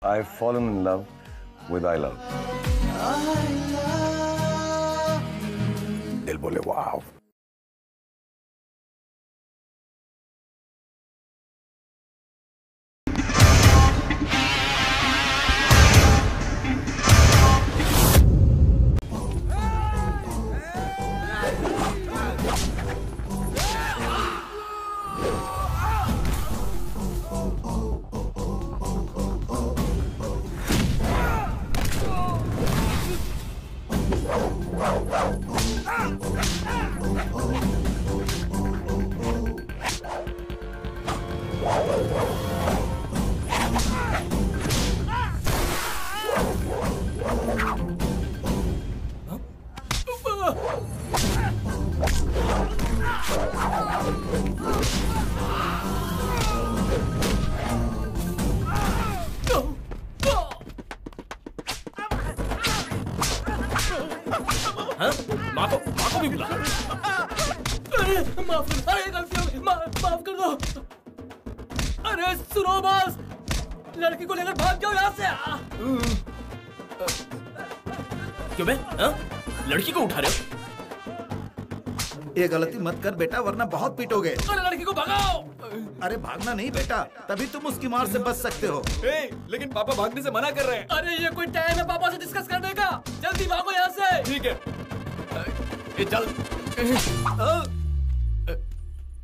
I've fallen in love with I Love. They'll be like, wow. माँ को भी बुला। अरे माफ कर दो। अरे सुनो बस, लड़की को लेकर भाग जाओ यहाँ से। क्यों बे? लड़की को उठा रहे हो? ये गलती मत कर बेटा, वरना बहुत पीटोगे। अरे लड़की को भगाओ। अरे भागना नहीं बेटा, तभी तुम उसकी मार से बच सकते हो। लेकिन पापा भागने से मना कर रहे हैं। अरे ये कोई टाइम है पापा से डिस्कस करने का, जल्दी भागो यहाँ से। ठीक है चल।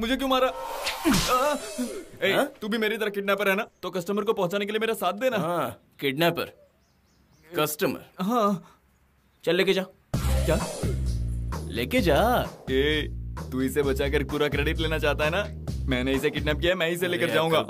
मुझे क्यों मारा? तू भी मेरी तरह किडनैपर है ना, तो कस्टमर को पहुंचाने के लिए मेरा साथ देना। किडनैपर कस्टमर, चल लेके जा। क्या लेके जा? तू इसे बचाकर पूरा क्रेडिट लेना चाहता है ना? मैंने इसे किडनैप किया है, मैं इसे लेकर जाऊंगा।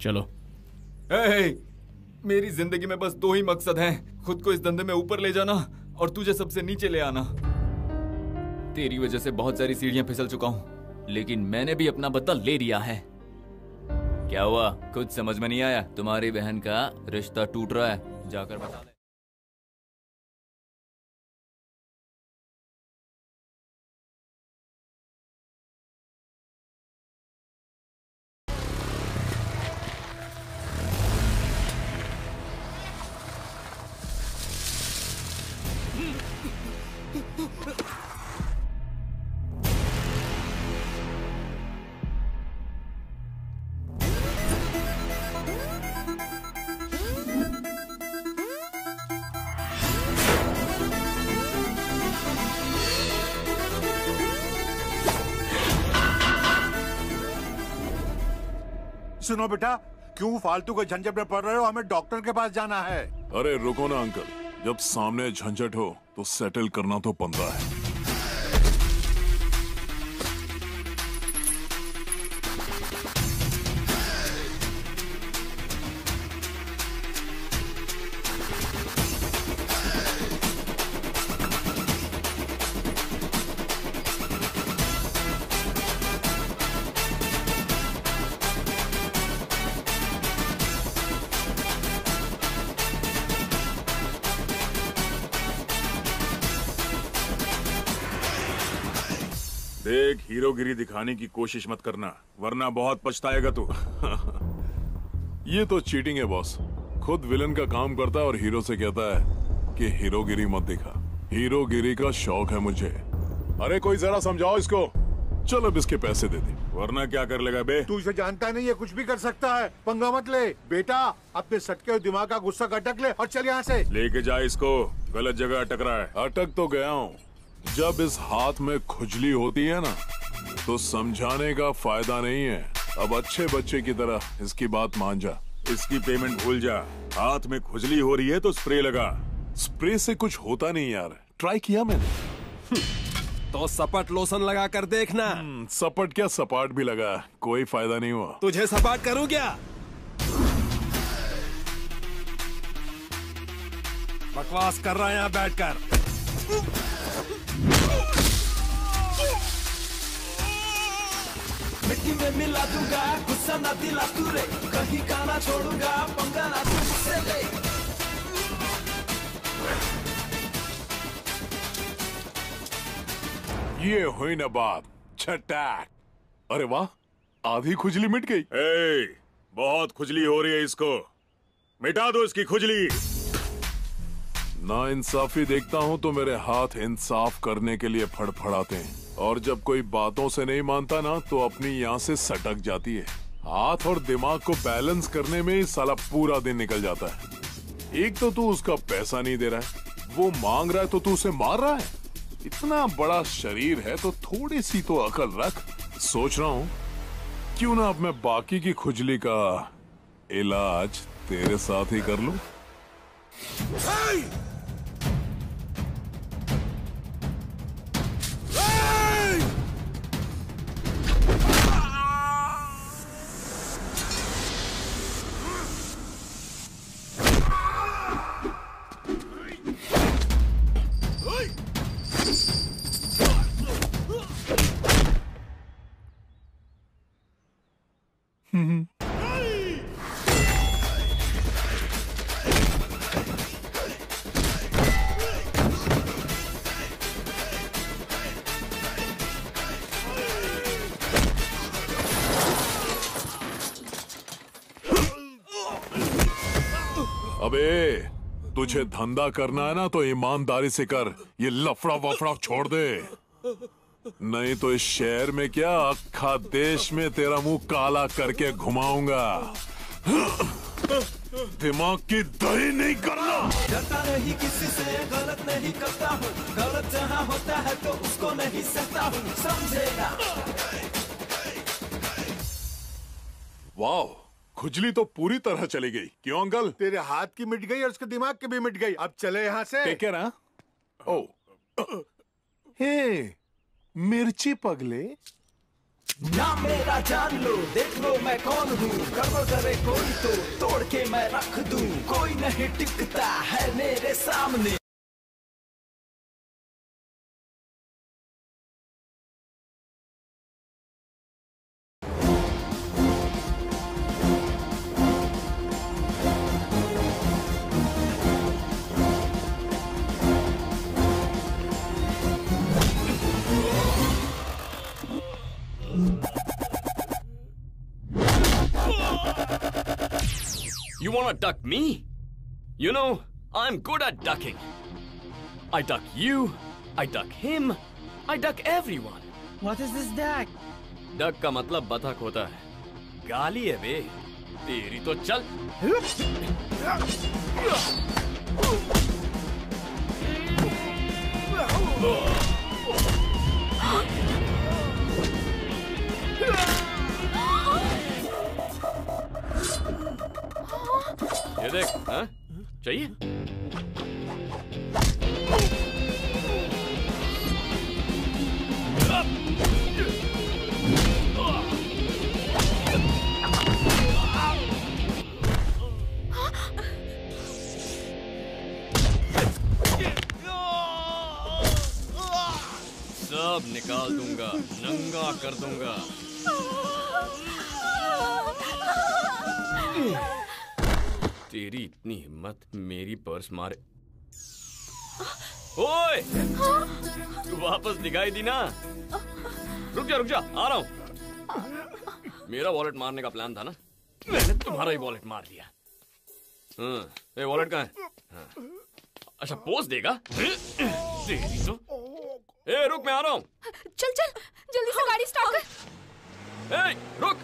चलो। मेरी जिंदगी में बस दो ही मकसद हैं, खुद को इस धंधे में ऊपर ले जाना और तुझे सबसे नीचे ले आना। तेरी वजह से बहुत सारी सीढ़ियां फिसल चुका हूँ, लेकिन मैंने भी अपना बदला ले लिया है। क्या हुआ, कुछ समझ में नहीं आया? तुम्हारी बहन का रिश्ता टूट रहा है, जाकर बता दे। सुनो बेटा, क्यों फालतू के झंझट में पड़ रहे हो? हमें डॉक्टर के पास जाना है। अरे रुको ना अंकल, जब सामने झंझट हो तो सेटल करना तो बनता है। देख, हीरोगिरी दिखाने की कोशिश मत करना, वरना बहुत पछताएगा तू। ये तो चीटिंग है बॉस। खुद विलन का काम करता है और हीरो से कहता है कि हीरोगिरी मत दिखा, हीरोगिरी का शौक है मुझे। अरे कोई जरा समझाओ इसको। चल अब इसके पैसे दे दे, वरना क्या कर लेगा बे? तू इसे जानता नहीं है, कुछ भी कर सकता है। पंगा मत ले बेटा, अपने सटके और दिमाग का गुस्सा अटक ले और चल यहाँ से। लेके जा इसको, गलत जगह अटक रहा है। अटक तो गया हूँ। जब इस हाथ में खुजली होती है ना, तो समझाने का फायदा नहीं है। अब अच्छे बच्चे की तरह इसकी बात मान जा, इसकी पेमेंट भूल जा। हाथ में खुजली हो रही है तो स्प्रे लगा। स्प्रे से कुछ होता नहीं यार, ट्राई किया मैंने। तो सपाट लोशन लगा कर देखना। सपाट क्या, सपाट भी लगा, कोई फायदा नहीं हुआ। तुझे सपाट करूँ क्या? बकवास कर रहा है यहाँ बैठ कर। मिट्टी में मिला दूंगा, गुस्सा ना दिला तू रे, कहीं का ना छोड़ूंगा, पंगा ना तू मुझसे ले। ये हुई ना बात छटाक। अरे वाह, आधी खुजली मिट गई। ए, बहुत खुजली हो रही है, इसको मिटा दो, इसकी खुजली। ना इंसाफी देखता हूं तो मेरे हाथ इंसाफ करने के लिए फड़फड़ाते हैं, और जब कोई बातों से नहीं मानता ना तो अपनी यहाँ से सटक जाती है। हाथ और दिमाग को बैलेंस करने में साला पूरा दिन निकल जाता है। एक तो तू उसका पैसा नहीं दे रहा है, वो मांग रहा है तो तू उसे मार रहा है। इतना बड़ा शरीर है तो थोड़ी सी तो अकल रख। सोच रहा हूँ क्यों ना अब मैं बाकी की खुजली का इलाज तेरे साथ ही कर लूं। अबे तुझे धंधा करना है ना तो ईमानदारी से कर, ये लफड़ा वफड़ा छोड़ दे, नहीं तो इस शहर में क्या अखा देश में तेरा मुंह काला करके घुमाऊंगा। दिमाग की दही नहीं करना। डरता नहीं किसी से, गलत नहीं करता हूँ, गलत जहाँ होता है तो उसको नहीं सकता हूँ, समझेगा। वाह, खुजली तो पूरी तरह चली गई। क्यों अंकल? तेरे हाथ की मिट गई और उसके दिमाग की भी मिट गई। अब चले यहाँ से। Take care. ओ हे मिर्ची पगले, ना मेरा जान लो, देख लो मैं कौन हूँ, कवर करे कोई तो तोड़ के मैं रख दूँ, कोई नहीं टिकता है मेरे सामने। You wanna duck me? You know, I'm good at ducking. I duck you, I duck him, I duck everyone. What is this duck? Duck का मतलब बतख होता है। गाली है बे, तेरी तो चल। ये देख, हाँ? चाहिए? सब निकाल दूंगा, नंगा कर दूंगा। तेरी इतनी हिम्मत मेरी पर्स मारे। ओए! तू वापस दिखाई दी ना। रुक जा आ रहा हूँ। मेरा वॉलेट मारने का प्लान था ना, मैंने तुम्हारा ही वॉलेट मार दिया। ये वॉलेट कहाँ है? अच्छा पोज देगा तेरी तो। ए रुक, मैं आ रहा हूँ। चल चल जल्दी से गाड़ी स्टार्ट कर। ए रुक।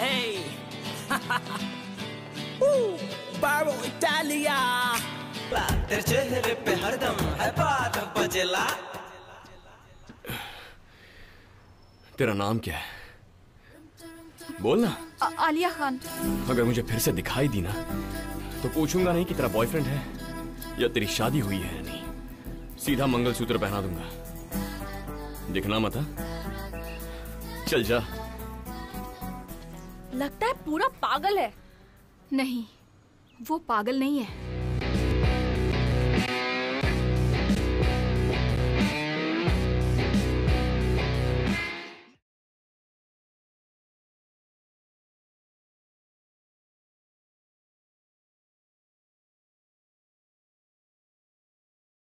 हे बारो इटालिया, तेरे चेहरे पे हरदम है बात बजेला। तेरा नाम क्या है? बोलना। आलिया खान। अगर मुझे फिर से दिखाई दी ना तो पूछूंगा नहीं कि तेरा बॉयफ्रेंड है या तेरी शादी हुई है या नहीं, सीधा मंगलसूत्र पहना दूंगा। दिखना मत, चल जा। लगता है पूरा पागल है। नहीं, वो पागल नहीं है।